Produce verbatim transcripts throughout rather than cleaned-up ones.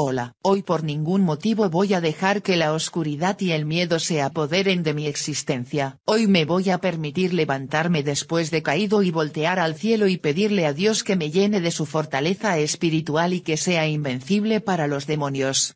Hola, hoy por ningún motivo voy a dejar que la oscuridad y el miedo se apoderen de mi existencia. Hoy me voy a permitir levantarme después de caído y voltear al cielo y pedirle a Dios que me llene de su fortaleza espiritual y que sea invencible para los demonios.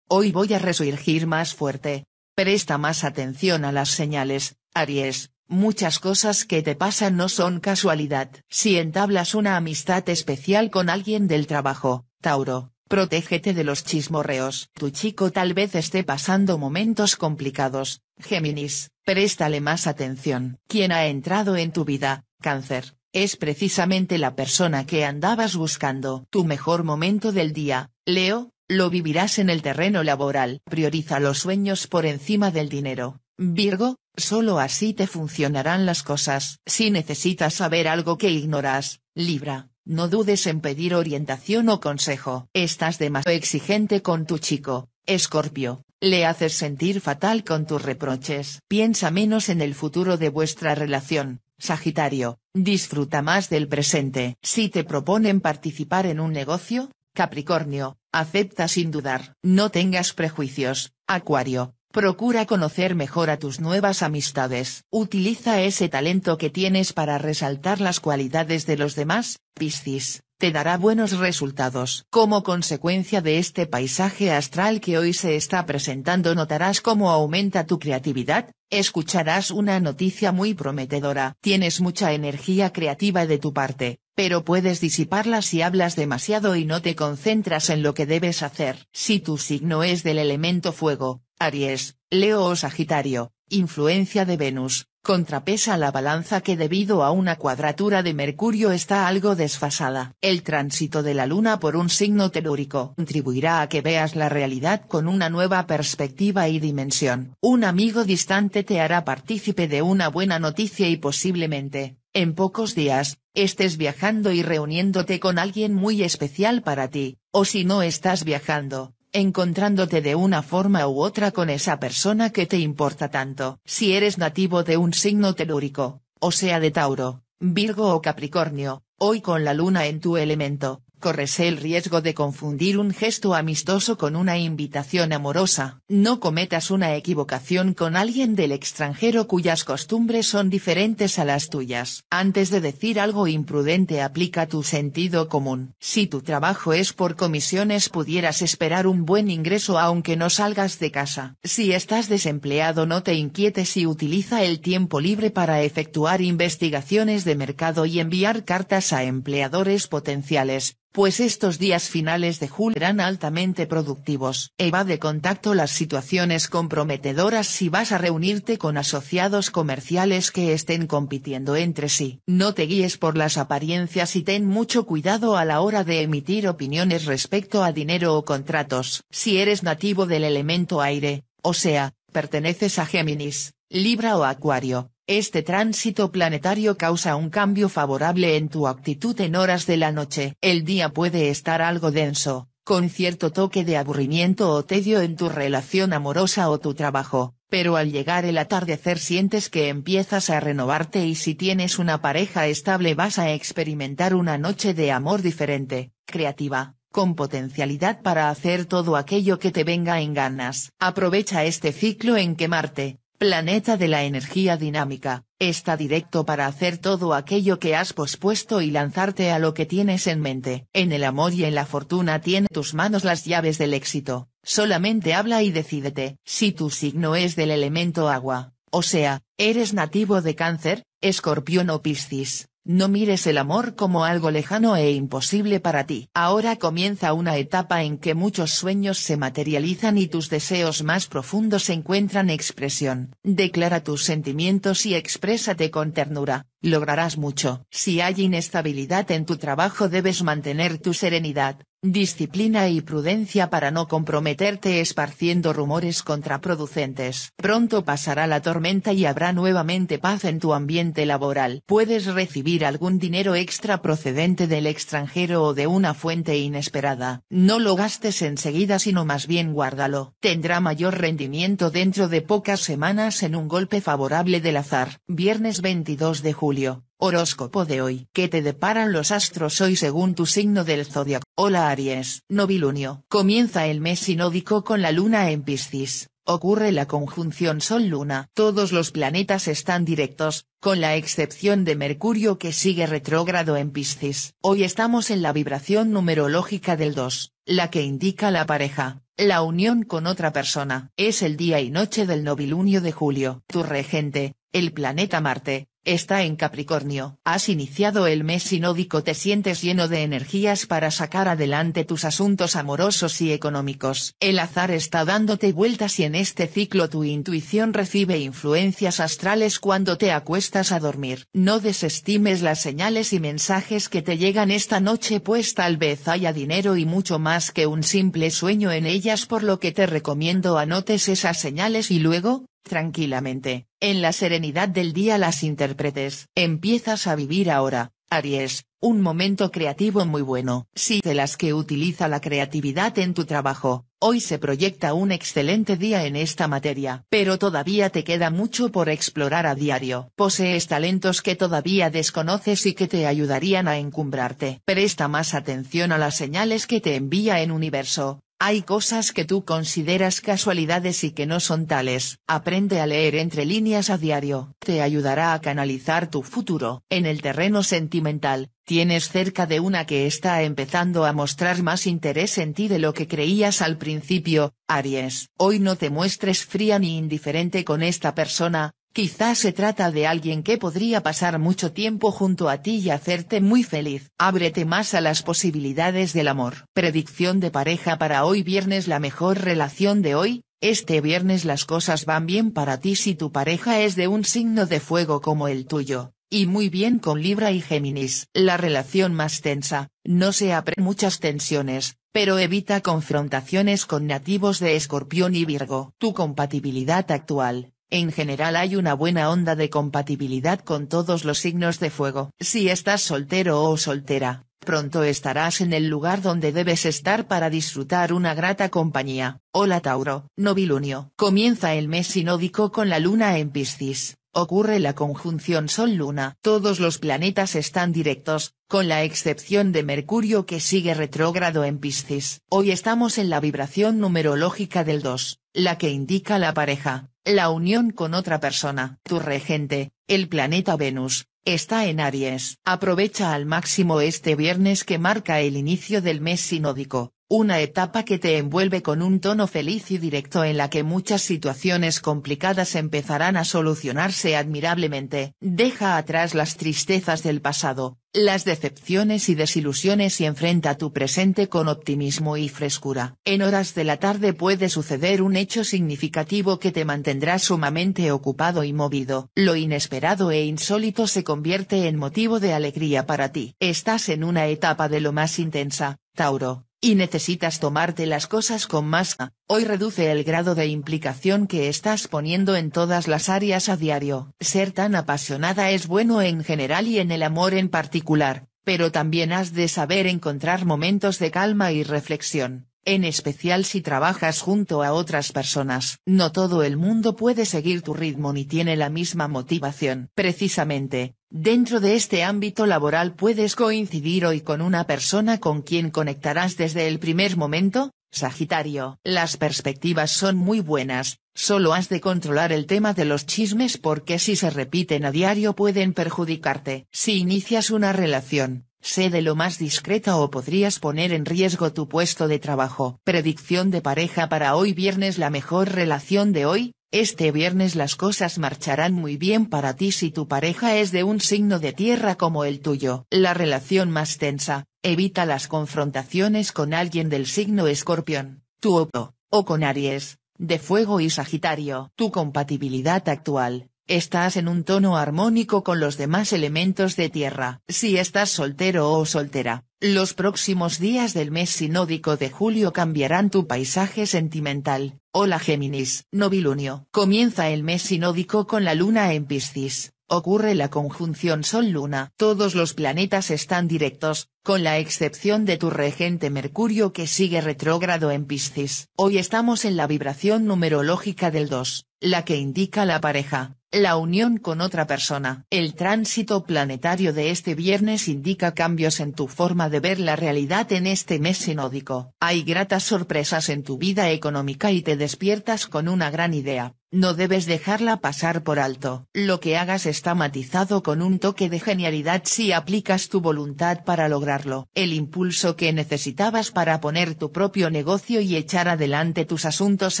Hoy voy a resurgir más fuerte. Presta más atención a las señales, Aries. Muchas cosas que te pasan no son casualidad. Si entablas una amistad especial con alguien del trabajo, Tauro, protégete de los chismorreos. Tu chico tal vez esté pasando momentos complicados, Géminis, préstale más atención. Quien ha entrado en tu vida, Cáncer, es precisamente la persona que andabas buscando. Tu mejor momento del día, Leo, lo vivirás en el terreno laboral. Prioriza los sueños por encima del dinero, Virgo. Solo así te funcionarán las cosas. Si necesitas saber algo que ignoras, Libra, no dudes en pedir orientación o consejo. Estás demasiado exigente con tu chico, Escorpio, le haces sentir fatal con tus reproches. Piensa menos en el futuro de vuestra relación, Sagitario, disfruta más del presente. Si te proponen participar en un negocio, Capricornio, acepta sin dudar. No tengas prejuicios, Acuario. Procura conocer mejor a tus nuevas amistades. Utiliza ese talento que tienes para resaltar las cualidades de los demás, Piscis, te dará buenos resultados. Como consecuencia de este paisaje astral que hoy se está presentando, notarás cómo aumenta tu creatividad, escucharás una noticia muy prometedora. Tienes mucha energía creativa de tu parte, pero puedes disiparla si hablas demasiado y no te concentras en lo que debes hacer. Si tu signo es del elemento fuego, Aries, Leo o Sagitario, influencia de Venus, contrapesa la balanza que debido a una cuadratura de Mercurio está algo desfasada. El tránsito de la Luna por un signo telúrico contribuirá a que veas la realidad con una nueva perspectiva y dimensión. Un amigo distante te hará partícipe de una buena noticia y posiblemente, en pocos días, estés viajando y reuniéndote con alguien muy especial para ti, o si no estás viajando, encontrándote de una forma u otra con esa persona que te importa tanto. Si eres nativo de un signo telúrico, o sea de Tauro, Virgo o Capricornio, hoy con la Luna en tu elemento, corres el riesgo de confundir un gesto amistoso con una invitación amorosa. No cometas una equivocación con alguien del extranjero cuyas costumbres son diferentes a las tuyas. Antes de decir algo imprudente, aplica tu sentido común. Si tu trabajo es por comisiones, pudieras esperar un buen ingreso aunque no salgas de casa. Si estás desempleado, no te inquietes y utiliza el tiempo libre para efectuar investigaciones de mercado y enviar cartas a empleadores potenciales, pues estos días finales de julio serán altamente productivos. Evade contacto las situaciones comprometedoras si vas a reunirte con asociados comerciales que estén compitiendo entre sí. No te guíes por las apariencias y ten mucho cuidado a la hora de emitir opiniones respecto a dinero o contratos. Si eres nativo del elemento aire, o sea, perteneces a Géminis, Libra o Acuario, este tránsito planetario causa un cambio favorable en tu actitud en horas de la noche. El día puede estar algo denso, con cierto toque de aburrimiento o tedio en tu relación amorosa o tu trabajo, pero al llegar el atardecer sientes que empiezas a renovarte y si tienes una pareja estable vas a experimentar una noche de amor diferente, creativa, con potencialidad para hacer todo aquello que te venga en ganas. Aprovecha este ciclo en que Marte, planeta de la energía dinámica, está directo para hacer todo aquello que has pospuesto y lanzarte a lo que tienes en mente. En el amor y en la fortuna tiene en tus manos las llaves del éxito, solamente habla y decídete. Si tu signo es del elemento agua, o sea, eres nativo de Cáncer, Escorpión o Piscis, no mires el amor como algo lejano e imposible para ti. Ahora comienza una etapa en que muchos sueños se materializan y tus deseos más profundos encuentran expresión. Declara tus sentimientos y exprésate con ternura, lograrás mucho. Si hay inestabilidad en tu trabajo, debes mantener tu serenidad, disciplina y prudencia para no comprometerte esparciendo rumores contraproducentes. Pronto pasará la tormenta y habrá nuevamente paz en tu ambiente laboral. Puedes recibir algún dinero extra procedente del extranjero o de una fuente inesperada. No lo gastes enseguida, sino más bien guárdalo. Tendrá mayor rendimiento dentro de pocas semanas en un golpe favorable del azar. Viernes veintidós de julio. julio, horóscopo de hoy. ¿Qué te deparan los astros hoy según tu signo del zodiaco? Hola Aries. Novilunio. Comienza el mes sinódico con la luna en Piscis. Ocurre la conjunción Sol-Luna. Todos los planetas están directos, con la excepción de Mercurio que sigue retrógrado en Piscis. Hoy estamos en la vibración numerológica del dos, la que indica la pareja, la unión con otra persona. Es el día y noche del novilunio de julio. Tu regente, el planeta Marte, está en Capricornio. Has iniciado el mes sinódico, te sientes lleno de energías para sacar adelante tus asuntos amorosos y económicos. El azar está dándote vueltas y en este ciclo tu intuición recibe influencias astrales cuando te acuestas a dormir. No desestimes las señales y mensajes que te llegan esta noche, pues tal vez haya dinero y mucho más que un simple sueño en ellas, por lo que te recomiendo anotes esas señales y luego, tranquilamente, en la serenidad del día las intérpretes. Empiezas a vivir ahora, Aries, un momento creativo muy bueno. Si de las que utiliza la creatividad en tu trabajo, hoy se proyecta un excelente día en esta materia. Pero todavía te queda mucho por explorar a diario. Posees talentos que todavía desconoces y que te ayudarían a encumbrarte. Presta más atención a las señales que te envía el universo. Hay cosas que tú consideras casualidades y que no son tales. Aprende a leer entre líneas a diario. Te ayudará a canalizar tu futuro. En el terreno sentimental, tienes cerca de una que está empezando a mostrar más interés en ti de lo que creías al principio, Aries. Hoy no te muestres fría ni indiferente con esta persona. Quizás se trata de alguien que podría pasar mucho tiempo junto a ti y hacerte muy feliz. Ábrete más a las posibilidades del amor. Predicción de pareja para hoy viernes. La mejor relación de hoy. Este viernes las cosas van bien para ti si tu pareja es de un signo de fuego como el tuyo, y muy bien con Libra y Géminis. La relación más tensa, no se aprendan muchas tensiones, pero evita confrontaciones con nativos de Escorpión y Virgo. Tu compatibilidad actual. En general hay una buena onda de compatibilidad con todos los signos de fuego. Si estás soltero o soltera, pronto estarás en el lugar donde debes estar para disfrutar una grata compañía. Hola Tauro. Novilunio. Comienza el mes sinódico con la luna en Piscis. Ocurre la conjunción Sol-Luna. Todos los planetas están directos, con la excepción de Mercurio que sigue retrógrado en Piscis. Hoy estamos en la vibración numerológica del dos, la que indica la pareja, la unión con otra persona. Tu regente, el planeta Venus, está en Aries. Aprovecha al máximo este viernes que marca el inicio del mes sinódico. Una etapa que te envuelve con un tono feliz y directo en la que muchas situaciones complicadas empezarán a solucionarse admirablemente. Deja atrás las tristezas del pasado, las decepciones y desilusiones y enfrenta tu presente con optimismo y frescura. En horas de la tarde puede suceder un hecho significativo que te mantendrá sumamente ocupado y movido. Lo inesperado e insólito se convierte en motivo de alegría para ti. Estás en una etapa de lo más intensa, Tauro, y necesitas tomarte las cosas con más calma. Hoy reduce el grado de implicación que estás poniendo en todas las áreas a diario. Ser tan apasionada es bueno en general y en el amor en particular, pero también has de saber encontrar momentos de calma y reflexión, en especial si trabajas junto a otras personas. No todo el mundo puede seguir tu ritmo ni tiene la misma motivación. Precisamente, dentro de este ámbito laboral puedes coincidir hoy con una persona con quien conectarás desde el primer momento, Sagitario. Las perspectivas son muy buenas, solo has de controlar el tema de los chismes porque si se repiten a diario pueden perjudicarte. Si inicias una relación, sé de lo más discreta o podrías poner en riesgo tu puesto de trabajo. Predicción de pareja para hoy viernes. La mejor relación de hoy. Este viernes las cosas marcharán muy bien para ti si tu pareja es de un signo de tierra como el tuyo. La relación más tensa. Evita las confrontaciones con alguien del signo Escorpión, tu opo, o con Aries, de fuego y Sagitario. Tu compatibilidad actual. Estás en un tono armónico con los demás elementos de tierra. Si estás soltero o soltera, los próximos días del mes sinódico de julio cambiarán tu paisaje sentimental. Hola Géminis. Novilunio. Comienza el mes sinódico con la luna en Piscis. ocurre la conjunción Sol-Luna. Todos los planetas están directos, con la excepción de tu regente Mercurio que sigue retrógrado en Piscis. Hoy estamos en la vibración numerológica del dos, la que indica la pareja, la unión con otra persona. El tránsito planetario de este viernes indica cambios en tu forma de ver la realidad en este mes sinódico. Hay gratas sorpresas en tu vida económica y te despiertas con una gran idea. No debes dejarla pasar por alto. Lo que hagas está matizado con un toque de genialidad si aplicas tu voluntad para lograrlo. El impulso que necesitabas para poner tu propio negocio y echar adelante tus asuntos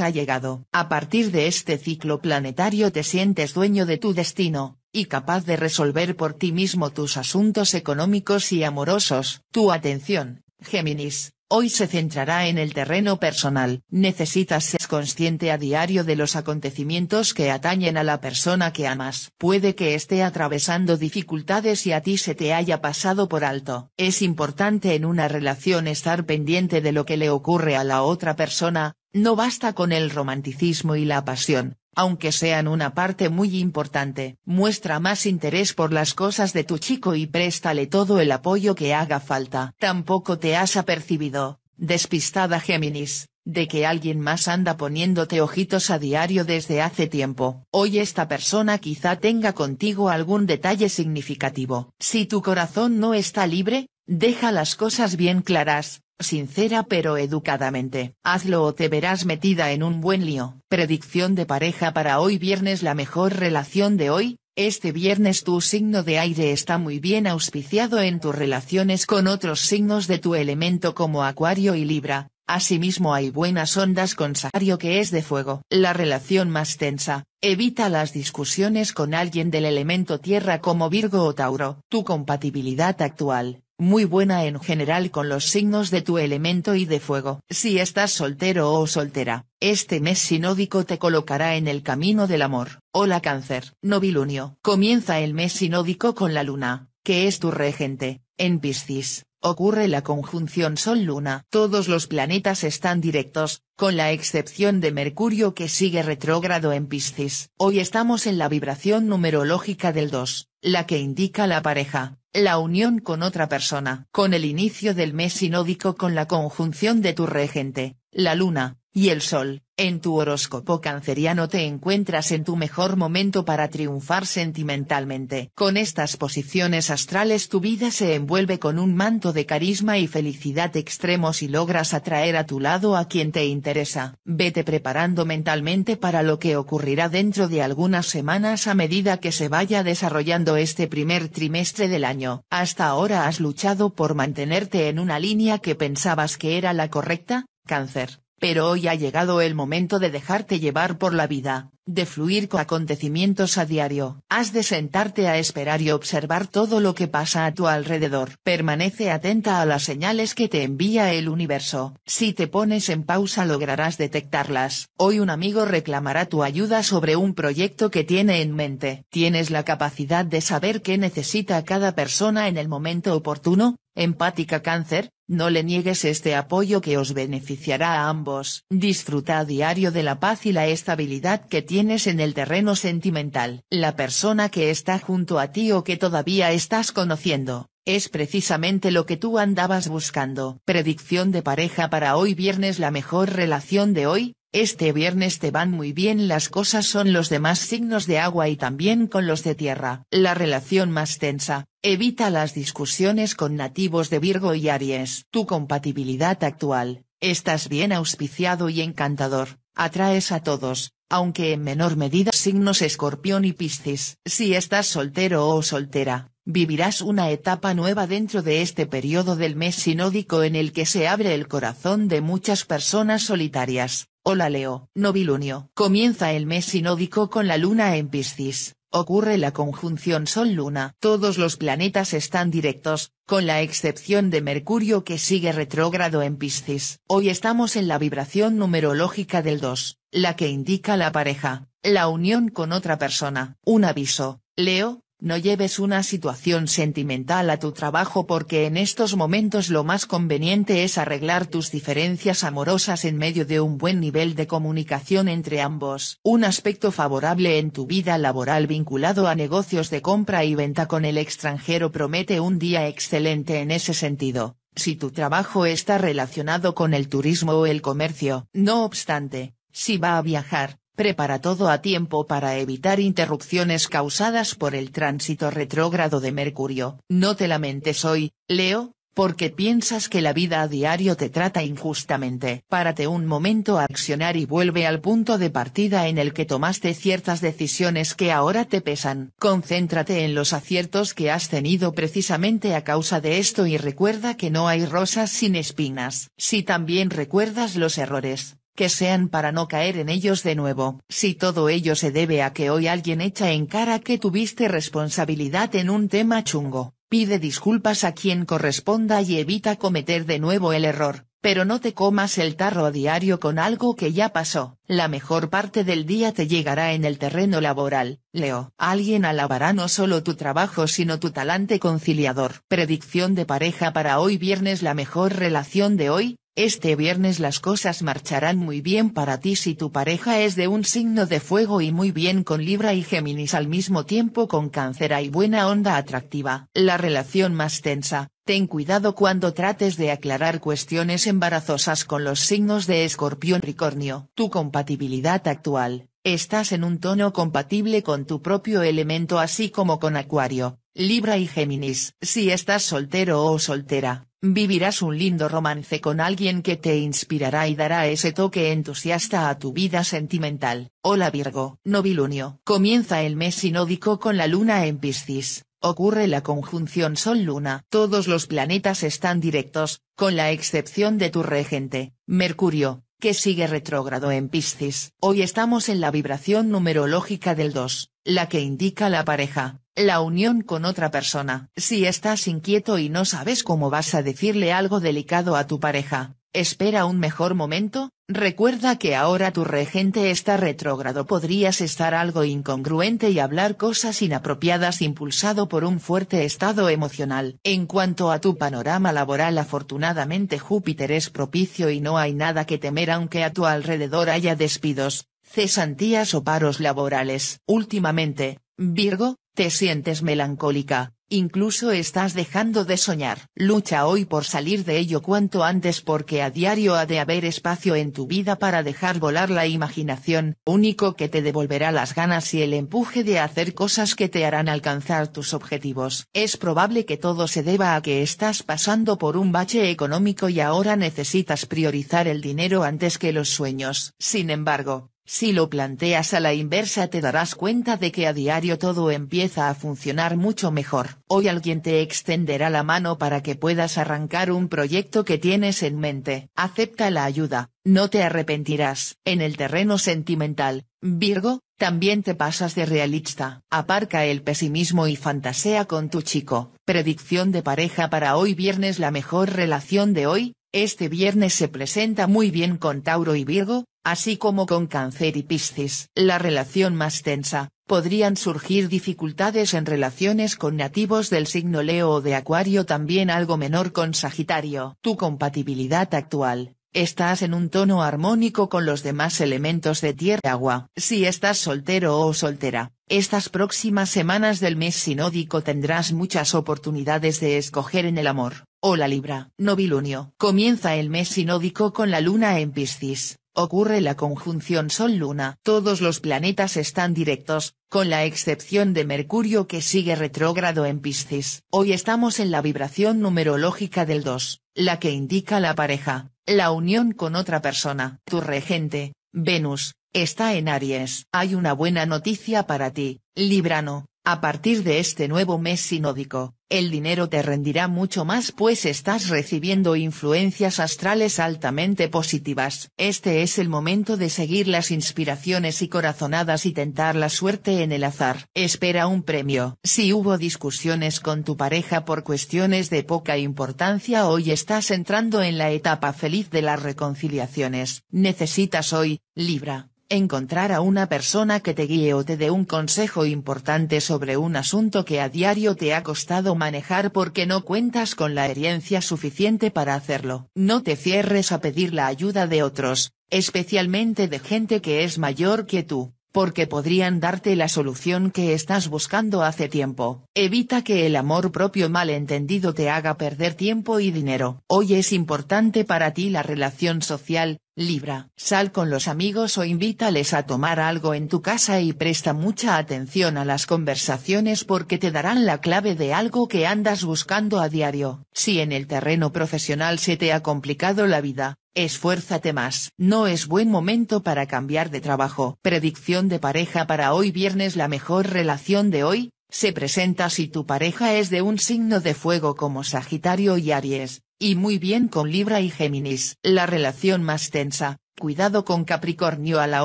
ha llegado. A partir de este ciclo planetario te sientes dueño de tu destino, y capaz de resolver por ti mismo tus asuntos económicos y amorosos. Tu atención, Géminis, hoy se centrará en el terreno personal. Necesitas ser consciente a diario de los acontecimientos que atañen a la persona que amas. Puede que esté atravesando dificultades y a ti se te haya pasado por alto. Es importante en una relación estar pendiente de lo que le ocurre a la otra persona. No basta con el romanticismo y la pasión, aunque sean una parte muy importante. Muestra más interés por las cosas de tu chico y préstale todo el apoyo que haga falta. Tampoco te has apercibido, despistada Géminis, de que alguien más anda poniéndote ojitos a diario desde hace tiempo. Hoy esta persona quizá tenga contigo algún detalle significativo. Si tu corazón no está libre, deja las cosas bien claras, sincera pero educadamente. Hazlo o te verás metida en un buen lío. Predicción de pareja para hoy viernes. La mejor relación de hoy. Este viernes tu signo de aire está muy bien auspiciado en tus relaciones con otros signos de tu elemento como Acuario y Libra. Asimismo hay buenas ondas con Sagitario que es de fuego. La relación más tensa, evita las discusiones con alguien del elemento tierra como Virgo o Tauro. Tu compatibilidad actual, muy buena en general con los signos de tu elemento y de fuego. Si estás soltero o soltera, este mes sinódico te colocará en el camino del amor. Hola Cáncer. Novilunio. Comienza el mes sinódico con la luna, que es tu regente, en Piscis. Ocurre la conjunción Sol-Luna. Todos los planetas están directos, con la excepción de Mercurio que sigue retrógrado en Piscis. Hoy estamos en la vibración numerológica del dos, la que indica la pareja, la unión con otra persona. Con el inicio del mes sinódico con la conjunción de tu regente, la luna, y el sol, en tu horóscopo canceriano te encuentras en tu mejor momento para triunfar sentimentalmente. Con estas posiciones astrales tu vida se envuelve con un manto de carisma y felicidad extremos y logras atraer a tu lado a quien te interesa. Vete preparando mentalmente para lo que ocurrirá dentro de algunas semanas a medida que se vaya desarrollando este primer trimestre del año. Hasta ahora has luchado por mantenerte en una línea que pensabas que era la correcta, Cáncer. Pero hoy ha llegado el momento de dejarte llevar por la vida, de fluir con acontecimientos a diario. Has de sentarte a esperar y observar todo lo que pasa a tu alrededor. Permanece atenta a las señales que te envía el universo. Si te pones en pausa lograrás detectarlas. Hoy un amigo reclamará tu ayuda sobre un proyecto que tiene en mente. Tienes la capacidad de saber qué necesita cada persona en el momento oportuno. Empática Cáncer, no le niegues este apoyo que os beneficiará a ambos. Disfruta a diario de la paz y la estabilidad que tienes en el terreno sentimental. La persona que está junto a ti o que todavía estás conociendo, es precisamente lo que tú andabas buscando. Predicción de pareja para hoy viernes. La mejor relación de hoy. Este viernes te van muy bien las cosas son los demás signos de agua y también con los de tierra. La relación más tensa, evita las discusiones con nativos de Virgo y Aries. Tu compatibilidad actual, estás bien auspiciado y encantador, atraes a todos, aunque en menor medida signos Escorpión y Piscis. Si estás soltero o soltera, vivirás una etapa nueva dentro de este periodo del mes sinódico en el que se abre el corazón de muchas personas solitarias. Hola Leo. Novilunio. Comienza el mes sinódico con la luna en Piscis. Ocurre la conjunción Sol-Luna. Todos los planetas están directos, con la excepción de Mercurio que sigue retrógrado en Piscis. Hoy estamos en la vibración numerológica del dos, la que indica la pareja, la unión con otra persona. Un aviso, Leo. No lleves una situación sentimental a tu trabajo porque en estos momentos lo más conveniente es arreglar tus diferencias amorosas en medio de un buen nivel de comunicación entre ambos. Un aspecto favorable en tu vida laboral vinculado a negocios de compra y venta con el extranjero promete un día excelente en ese sentido, si tu trabajo está relacionado con el turismo o el comercio. No obstante, si va a viajar, prepara todo a tiempo para evitar interrupciones causadas por el tránsito retrógrado de Mercurio. No te lamentes hoy, Leo, porque piensas que la vida a diario te trata injustamente. Párate un momento a accionar y vuelve al punto de partida en el que tomaste ciertas decisiones que ahora te pesan. Concéntrate en los aciertos que has tenido precisamente a causa de esto y recuerda que no hay rosas sin espinas. Si también recuerdas los errores, que sean para no caer en ellos de nuevo. Si todo ello se debe a que hoy alguien echa en cara que tuviste responsabilidad en un tema chungo, pide disculpas a quien corresponda y evita cometer de nuevo el error, pero no te comas el tarro a diario con algo que ya pasó. La mejor parte del día te llegará en el terreno laboral, Leo. Alguien alabará no solo tu trabajo sino tu talante conciliador. Predicción de pareja para hoy viernes. La mejor relación de hoy. Este viernes las cosas marcharán muy bien para ti si tu pareja es de un signo de fuego, y muy bien con Libra y Géminis al mismo tiempo. Con Cáncer hay buena onda atractiva. La relación más tensa, ten cuidado cuando trates de aclarar cuestiones embarazosas con los signos de Escorpio y Capricornio. Tu compatibilidad actual, estás en un tono compatible con tu propio elemento así como con Acuario, Libra y Géminis. Si estás soltero o soltera, vivirás un lindo romance con alguien que te inspirará y dará ese toque entusiasta a tu vida sentimental. Hola Virgo. Novilunio. Comienza el mes sinódico con la luna en Piscis. Ocurre la conjunción Sol-Luna. Todos los planetas están directos, con la excepción de tu regente, Mercurio, que sigue retrógrado en Piscis. Hoy estamos en la vibración numerológica del dos, la que indica la pareja, la unión con otra persona. Si estás inquieto y no sabes cómo vas a decirle algo delicado a tu pareja, espera un mejor momento. Recuerda que ahora tu regente está retrógrado. Podrías estar algo incongruente y hablar cosas inapropiadas impulsado por un fuerte estado emocional. En cuanto a tu panorama laboral, afortunadamente Júpiter es propicio y no hay nada que temer, aunque a tu alrededor haya despidos, cesantías o paros laborales. Últimamente, Virgo, te sientes melancólica, incluso estás dejando de soñar. Lucha hoy por salir de ello cuanto antes porque a diario ha de haber espacio en tu vida para dejar volar la imaginación, único que te devolverá las ganas y el empuje de hacer cosas que te harán alcanzar tus objetivos. Es probable que todo se deba a que estás pasando por un bache económico y ahora necesitas priorizar el dinero antes que los sueños. Sin embargo, si lo planteas a la inversa te darás cuenta de que a diario todo empieza a funcionar mucho mejor. Hoy alguien te extenderá la mano para que puedas arrancar un proyecto que tienes en mente. Acepta la ayuda, no te arrepentirás. En el terreno sentimental, Virgo, también te pasas de realista. Aparca el pesimismo y fantasea con tu chico. Predicción de pareja para hoy viernes. La mejor relación de hoy. Este viernes se presenta muy bien con Tauro y Virgo, así como con Cáncer y Piscis. La relación más tensa, podrían surgir dificultades en relaciones con nativos del signo Leo o de Acuario, también algo menor con Sagitario. Tu compatibilidad actual, estás en un tono armónico con los demás elementos de tierra y agua. Si estás soltero o soltera, estas próximas semanas del mes sinódico tendrás muchas oportunidades de escoger en el amor. Hola Libra. Novilunio. Comienza el mes sinódico con la luna en Piscis. Ocurre la conjunción Sol-Luna. Todos los planetas están directos, con la excepción de Mercurio que sigue retrógrado en Piscis. Hoy estamos en la vibración numerológica del dos, la que indica la pareja, la unión con otra persona. Tu regente, Venus, está en Aries. Hay una buena noticia para ti, Librano. A partir de este nuevo mes sinódico, el dinero te rendirá mucho más pues estás recibiendo influencias astrales altamente positivas. Este es el momento de seguir las inspiraciones y corazonadas y tentar la suerte en el azar. Espera un premio. Si hubo discusiones con tu pareja por cuestiones de poca importancia, hoy estás entrando en la etapa feliz de las reconciliaciones. Necesitas hoy, Libra, encontrar a una persona que te guíe o te dé un consejo importante sobre un asunto que a diario te ha costado manejar porque no cuentas con la experiencia suficiente para hacerlo. No te cierres a pedir la ayuda de otros, especialmente de gente que es mayor que tú, porque podrían darte la solución que estás buscando hace tiempo. Evita que el amor propio malentendido te haga perder tiempo y dinero. Hoy es importante para ti la relación social, Libra. Sal con los amigos o invítales a tomar algo en tu casa y presta mucha atención a las conversaciones porque te darán la clave de algo que andas buscando a diario. Si en el terreno profesional se te ha complicado la vida, esfuérzate más. No es buen momento para cambiar de trabajo. Predicción de pareja para hoy viernes. La mejor relación de hoy se presenta si tu pareja es de un signo de fuego como Sagitario y Aries, y muy bien con Libra y Géminis. La relación más tensa, cuidado con Capricornio a la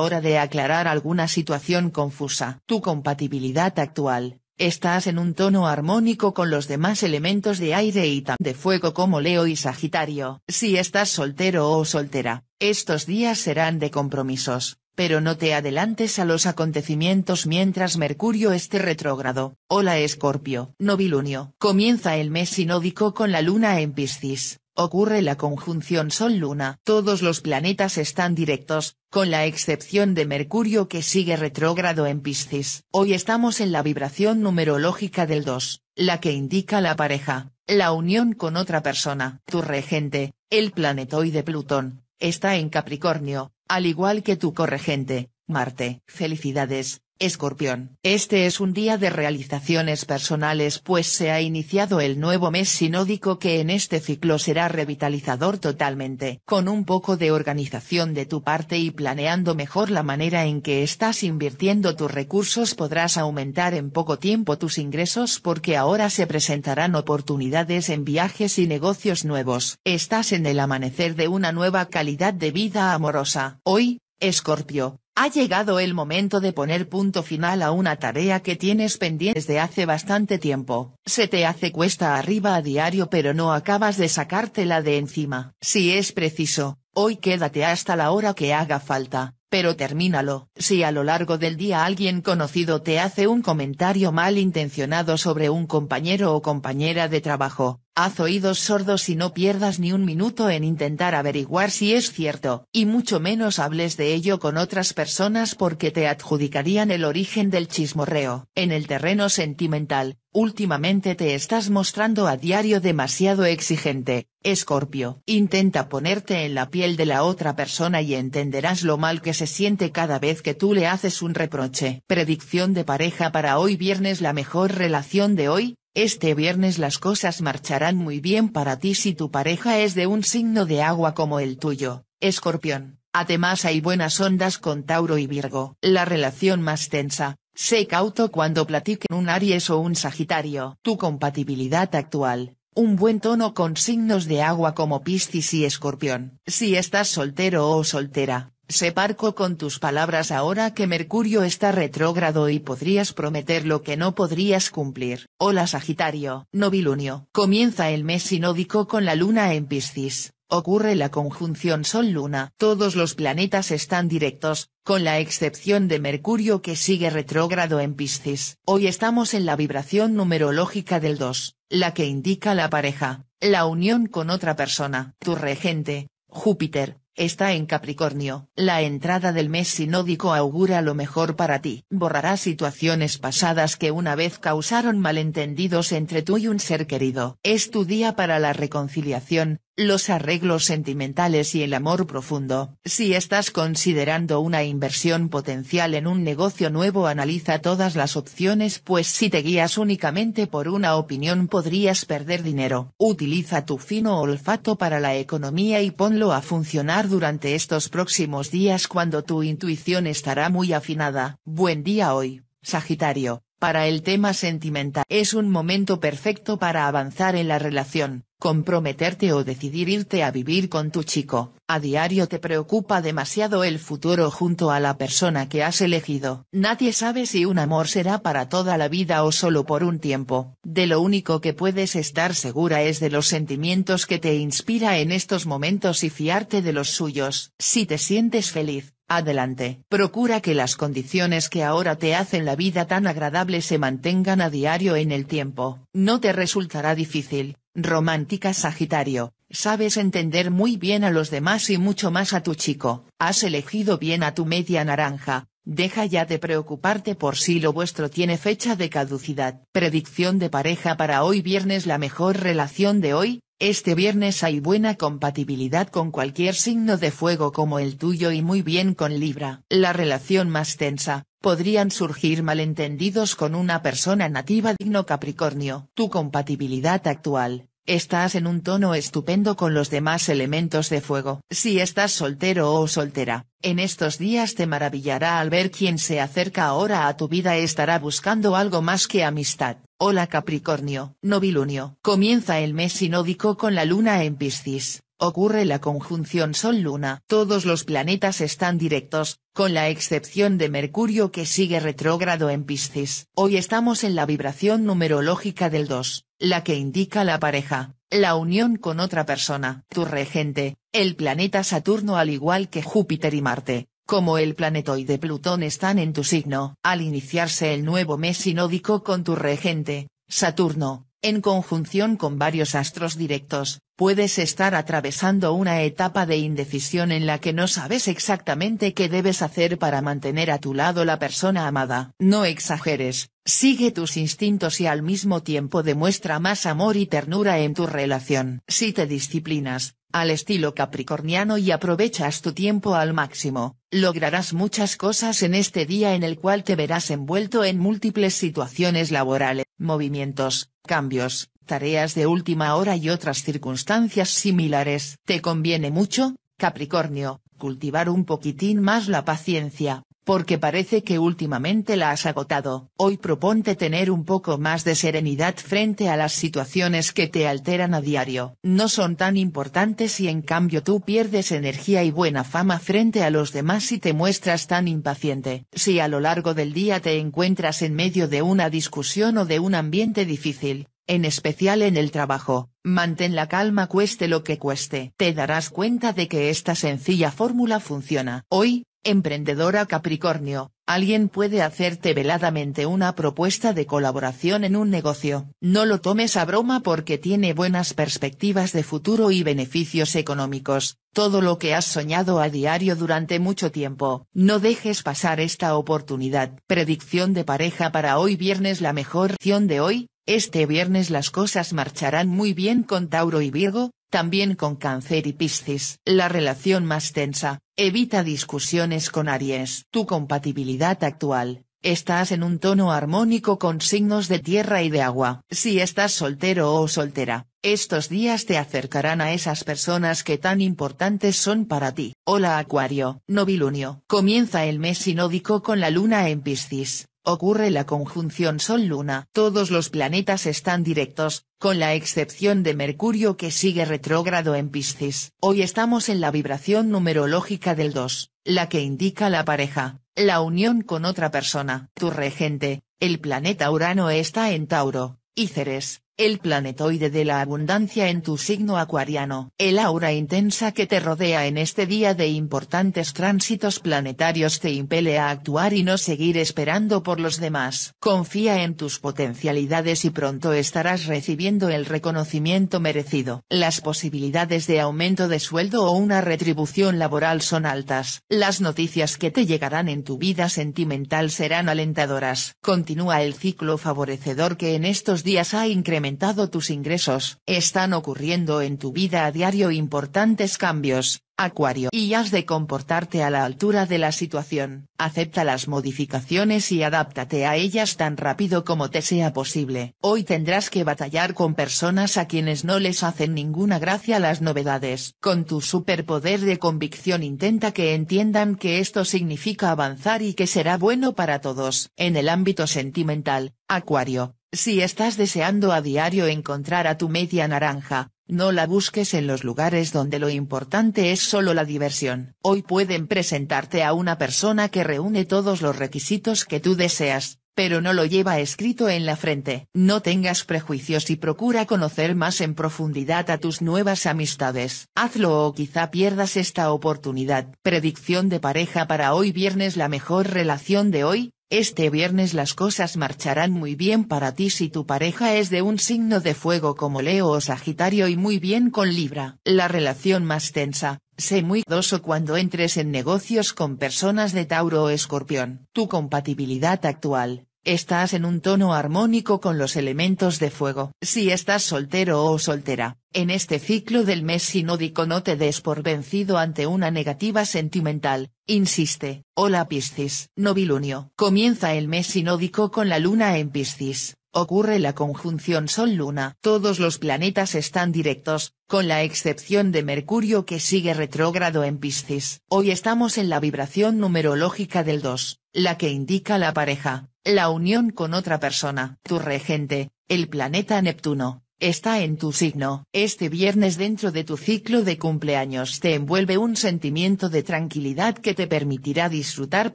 hora de aclarar alguna situación confusa. Tu compatibilidad actual. Estás en un tono armónico con los demás elementos de aire y de fuego como Leo y Sagitario. Si estás soltero o soltera, estos días serán de compromisos, pero no te adelantes a los acontecimientos mientras Mercurio esté retrógrado. Hola Escorpio. Novilunio. Comienza el mes sinódico con la luna en Piscis. Ocurre la conjunción Sol-Luna. Todos los planetas están directos, con la excepción de Mercurio que sigue retrógrado en Piscis. Hoy estamos en la vibración numerológica del dos, la que indica la pareja, la unión con otra persona. Tu regente, el planetoide Plutón, está en Capricornio, al igual que tu corregente, Marte. Felicidades, Escorpión. Este es un día de realizaciones personales pues se ha iniciado el nuevo mes sinódico que en este ciclo será revitalizador totalmente. Con un poco de organización de tu parte y planeando mejor la manera en que estás invirtiendo tus recursos podrás aumentar en poco tiempo tus ingresos porque ahora se presentarán oportunidades en viajes y negocios nuevos. Estás en el amanecer de una nueva calidad de vida amorosa. Hoy, Escorpio, ha llegado el momento de poner punto final a una tarea que tienes pendiente desde hace bastante tiempo. Se te hace cuesta arriba a diario pero no acabas de sacártela de encima. Si es preciso, hoy quédate hasta la hora que haga falta, pero termínalo. Si a lo largo del día alguien conocido te hace un comentario malintencionado sobre un compañero o compañera de trabajo, haz oídos sordos y no pierdas ni un minuto en intentar averiguar si es cierto, y mucho menos hables de ello con otras personas porque te adjudicarían el origen del chismorreo. En el terreno sentimental, últimamente te estás mostrando a diario demasiado exigente, Escorpio. Intenta ponerte en la piel de la otra persona y entenderás lo mal que se siente cada vez que tú le haces un reproche. Predicción de pareja para hoy viernes. La mejor relación de hoy. Este viernes las cosas marcharán muy bien para ti si tu pareja es de un signo de agua como el tuyo, Escorpión. Además hay buenas ondas con Tauro y Virgo. La relación más tensa, sé cauto cuando platiquen un Aries o un Sagitario. Tu compatibilidad actual, un buen tono con signos de agua como Piscis y Escorpión. Si estás soltero o soltera, sé parco con tus palabras ahora que Mercurio está retrógrado y podrías prometer lo que no podrías cumplir. Hola Sagitario. Novilunio. Comienza el mes sinódico con la luna en Piscis. Ocurre la conjunción Sol-Luna. Todos los planetas están directos, con la excepción de Mercurio que sigue retrógrado en Piscis. Hoy estamos en la vibración numerológica del dos, la que indica la pareja, la unión con otra persona. Tu regente, Júpiter, está en Capricornio. La entrada del mes sinódico augura lo mejor para ti. Borrarás situaciones pasadas que una vez causaron malentendidos entre tú y un ser querido. Es tu día para la reconciliación, los arreglos sentimentales y el amor profundo. Si estás considerando una inversión potencial en un negocio nuevo, analiza todas las opciones pues si te guías únicamente por una opinión podrías perder dinero. Utiliza tu fino olfato para la economía y ponlo a funcionar durante estos próximos días cuando tu intuición estará muy afinada. Buen día hoy, Sagitario. Para el tema sentimental es un momento perfecto para avanzar en la relación, comprometerte o decidir irte a vivir con tu chico. A diario te preocupa demasiado el futuro junto a la persona que has elegido. Nadie sabe si un amor será para toda la vida o solo por un tiempo. De lo único que puedes estar segura es de los sentimientos que te inspira en estos momentos y fiarte de los suyos. Si te sientes feliz, Adelante. Procura que las condiciones que ahora te hacen la vida tan agradable se mantengan a diario en el tiempo. No te resultará difícil, romántica Sagitario, sabes entender muy bien a los demás y mucho más a tu chico. Has elegido bien a tu media naranja, deja ya de preocuparte por si lo vuestro tiene fecha de caducidad. Predicción de pareja para hoy viernes. La mejor relación de hoy. Este viernes hay buena compatibilidad con cualquier signo de fuego como el tuyo y muy bien con Libra. La relación más tensa, podrían surgir malentendidos con una persona nativa digno Capricornio. Tu compatibilidad actual, estás en un tono estupendo con los demás elementos de fuego. Si estás soltero o soltera, en estos días te maravillará al ver quién se acerca ahora a tu vida. Estará buscando algo más que amistad. Hola Capricornio. Novilunio. Comienza el mes sinódico con la luna en Piscis, ocurre la conjunción Sol-Luna. Todos los planetas están directos, con la excepción de Mercurio que sigue retrógrado en Piscis. Hoy estamos en la vibración numerológica del dos, la que indica la pareja, la unión con otra persona. Tu regente, el planeta Saturno al igual que Júpiter y Marte, como el planetoide Plutón están en tu signo. Al iniciarse el nuevo mes sinódico con tu regente, Saturno, en conjunción con varios astros directos, puedes estar atravesando una etapa de indecisión en la que no sabes exactamente qué debes hacer para mantener a tu lado la persona amada. No exageres, sigue tus instintos y al mismo tiempo demuestra más amor y ternura en tu relación. Si te disciplinas, al estilo capricorniano y aprovechas tu tiempo al máximo, lograrás muchas cosas en este día en el cual te verás envuelto en múltiples situaciones laborales, movimientos, cambios, tareas de última hora y otras circunstancias similares. Te conviene mucho, Capricornio, cultivar un poquitín más la paciencia, porque parece que últimamente la has agotado. Hoy proponte tener un poco más de serenidad frente a las situaciones que te alteran a diario. No son tan importantes y en cambio tú pierdes energía y buena fama frente a los demás si te muestras tan impaciente. Si a lo largo del día te encuentras en medio de una discusión o de un ambiente difícil, en especial en el trabajo, mantén la calma cueste lo que cueste. Te darás cuenta de que esta sencilla fórmula funciona. Hoy, emprendedora Capricornio, alguien puede hacerte veladamente una propuesta de colaboración en un negocio. No lo tomes a broma porque tiene buenas perspectivas de futuro y beneficios económicos, todo lo que has soñado a diario durante mucho tiempo. No dejes pasar esta oportunidad. Predicción de pareja para hoy viernes. La mejor opción de hoy. Este viernes las cosas marcharán muy bien con Tauro y Virgo, también con Cáncer y Piscis. La relación más tensa, evita discusiones con Aries. Tu compatibilidad actual, estás en un tono armónico con signos de tierra y de agua. Si estás soltero o soltera, estos días te acercarán a esas personas que tan importantes son para ti. Hola Acuario. Novilunio. Comienza el mes sinódico con la luna en Piscis. Ocurre la conjunción Sol-Luna. Todos los planetas están directos, con la excepción de Mercurio que sigue retrógrado en Piscis. Hoy estamos en la vibración numerológica del dos, la que indica la pareja, la unión con otra persona. Tu regente, el planeta Urano está en Tauro, y Ceres, el planetoide de la abundancia en tu signo acuariano. El aura intensa que te rodea en este día de importantes tránsitos planetarios te impele a actuar y no seguir esperando por los demás. Confía en tus potencialidades y pronto estarás recibiendo el reconocimiento merecido. Las posibilidades de aumento de sueldo o una retribución laboral son altas. Las noticias que te llegarán en tu vida sentimental serán alentadoras. Continúa el ciclo favorecedor que en estos días ha incrementado tus ingresos. Están ocurriendo en tu vida a diario importantes cambios, Acuario, y has de comportarte a la altura de la situación. Acepta las modificaciones y adáptate a ellas tan rápido como te sea posible. Hoy tendrás que batallar con personas a quienes no les hacen ninguna gracia las novedades. Con tu superpoder de convicción intenta que entiendan que esto significa avanzar y que será bueno para todos. En el ámbito sentimental, Acuario, si estás deseando a diario encontrar a tu media naranja, no la busques en los lugares donde lo importante es solo la diversión. Hoy pueden presentarte a una persona que reúne todos los requisitos que tú deseas, pero no lo lleva escrito en la frente. No tengas prejuicios y procura conocer más en profundidad a tus nuevas amistades. Hazlo o quizá pierdas esta oportunidad. Predicción de pareja para hoy viernes. La mejor relación de hoy. Este viernes las cosas marcharán muy bien para ti si tu pareja es de un signo de fuego como Leo o Sagitario, y muy bien con Libra. La relación más tensa, sé muy cuidadoso cuando entres en negocios con personas de Tauro o Escorpión. Tu compatibilidad actual, estás en un tono armónico con los elementos de fuego. Si estás soltero o soltera, en este ciclo del mes sinódico no te des por vencido ante una negativa sentimental, insiste. Hola Piscis. Novilunio. Comienza el mes sinódico con la luna en Piscis, ocurre la conjunción Sol-Luna. Todos los planetas están directos, con la excepción de Mercurio que sigue retrógrado en Piscis. Hoy estamos en la vibración numerológica del dos, la que indica la pareja, la unión con otra persona. Tu regente, el planeta Neptuno, está en tu signo. Este viernes dentro de tu ciclo de cumpleaños te envuelve un sentimiento de tranquilidad que te permitirá disfrutar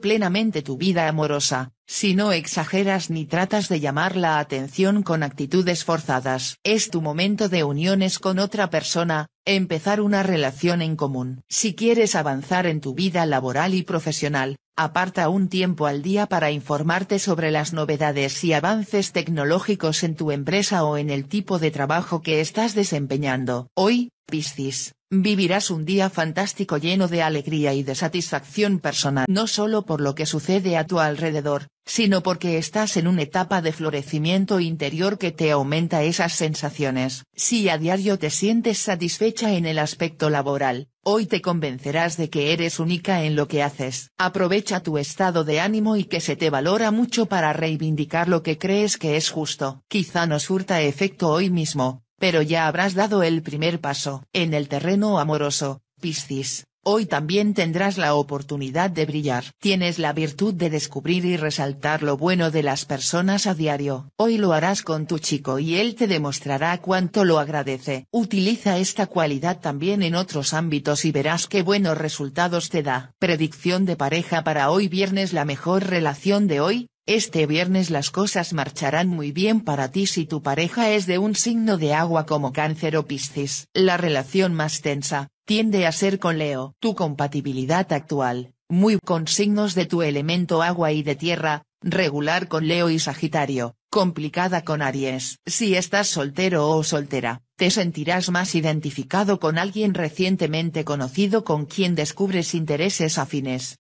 plenamente tu vida amorosa, si no exageras ni tratas de llamar la atención con actitudes forzadas. Es tu momento de uniones con otra persona, empezar una relación en común. Si quieres avanzar en tu vida laboral y profesional, aparta un tiempo al día para informarte sobre las novedades y avances tecnológicos en tu empresa o en el tipo de trabajo que estás desempeñando. Hoy, Piscis, vivirás un día fantástico lleno de alegría y de satisfacción personal. No solo por lo que sucede a tu alrededor, sino porque estás en una etapa de florecimiento interior que te aumenta esas sensaciones. Si a diario te sientes satisfecha en el aspecto laboral, hoy te convencerás de que eres única en lo que haces. Aprovecha tu estado de ánimo y que se te valora mucho para reivindicar lo que crees que es justo. Quizá no surta efecto hoy mismo, pero ya habrás dado el primer paso. En el terreno amoroso, Piscis, hoy también tendrás la oportunidad de brillar. Tienes la virtud de descubrir y resaltar lo bueno de las personas a diario. Hoy lo harás con tu chico y él te demostrará cuánto lo agradece. Utiliza esta cualidad también en otros ámbitos y verás qué buenos resultados te da. Predicción de pareja para hoy viernes. La mejor relación de hoy. Este viernes las cosas marcharán muy bien para ti si tu pareja es de un signo de agua como Cáncer o Piscis. La relación más tensa tiende a ser con Leo. Tu compatibilidad actual, muy con signos de tu elemento agua y de tierra, regular con Leo y Sagitario, complicada con Aries. Si estás soltero o soltera, te sentirás más identificado con alguien recientemente conocido con quien descubres intereses afines.